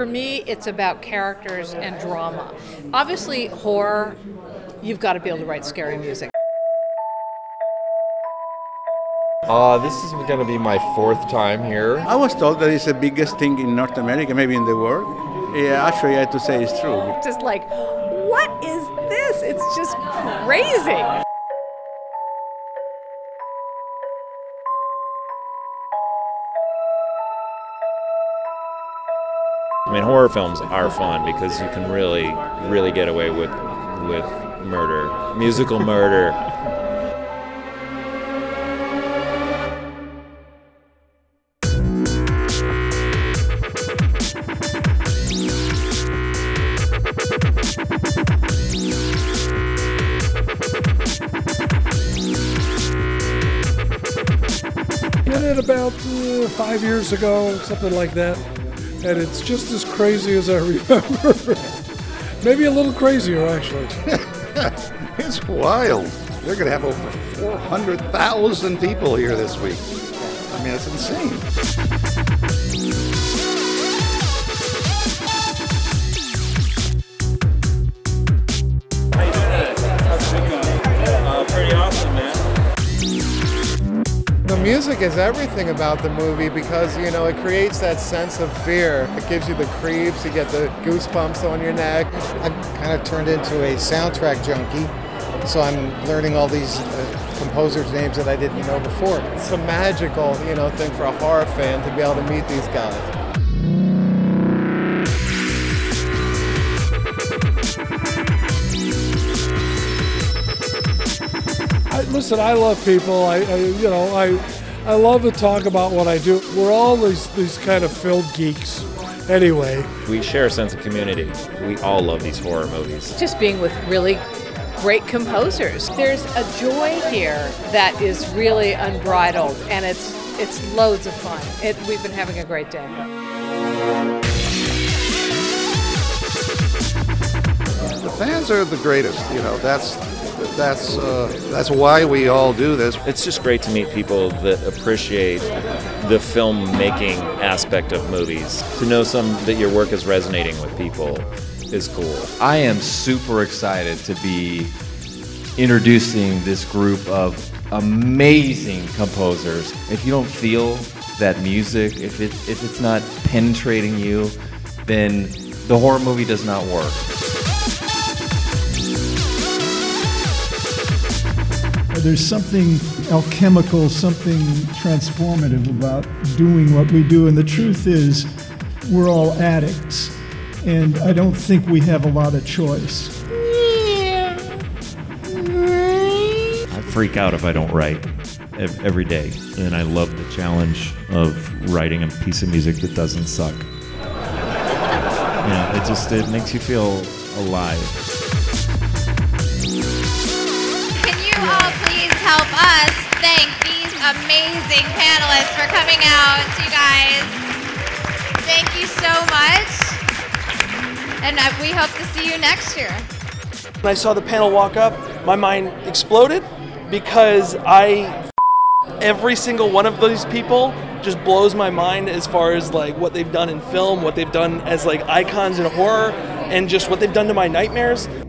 For me, it's about characters and drama. Obviously, horror, you've got to be able to write scary music. This is going to be my fourth time here. I was told that it's the biggest thing in North America, maybe in the world. Yeah, actually, I have to say it's true. Just like, what is this? It's just crazy. I mean, horror films are fun because you can really, really get away with murder, musical murder. Did it about 5 years ago, something like that, and it's just as crazy as I remember. Maybe a little crazier, actually. It's wild. They're going to have over 400,000 people here this week. I mean, it's insane. Music is everything about the movie because, you know, it creates that sense of fear. It gives you the creeps, you get the goosebumps on your neck. I've kind of turned into a soundtrack junkie, so I'm learning all these composers' names that I didn't know before. It's a magical, you know, thing for a horror fan to be able to meet these guys. Listen, I love people. I love to talk about what I do. We're all these kind of film geeks, anyway. We share a sense of community. We all love these horror movies. Just being with really great composers. There's a joy here that is really unbridled, and it's loads of fun. We've been having a great day. The fans are the greatest. You know, that's why we all do this. It's just great to meet people that appreciate the filmmaking aspect of movies. To know that your work is resonating with people is cool. I am super excited to be introducing this group of amazing composers. If you don't feel that music, if it's not penetrating you, then the horror movie does not work. There's something alchemical, something transformative about doing what we do, and the truth is we're all addicts, and I don't think we have a lot of choice. I freak out if I don't write every day, and I love the challenge of writing a piece of music that doesn't suck. Yeah, it makes you feel alive. Help us thank these amazing panelists for coming out, you guys. Thank you so much, and we hope to see you next year. When I saw the panel walk up, my mind exploded because every single one of these people just blows my mind as far as like what they've done in film, what they've done as like icons in horror, and just what they've done to my nightmares.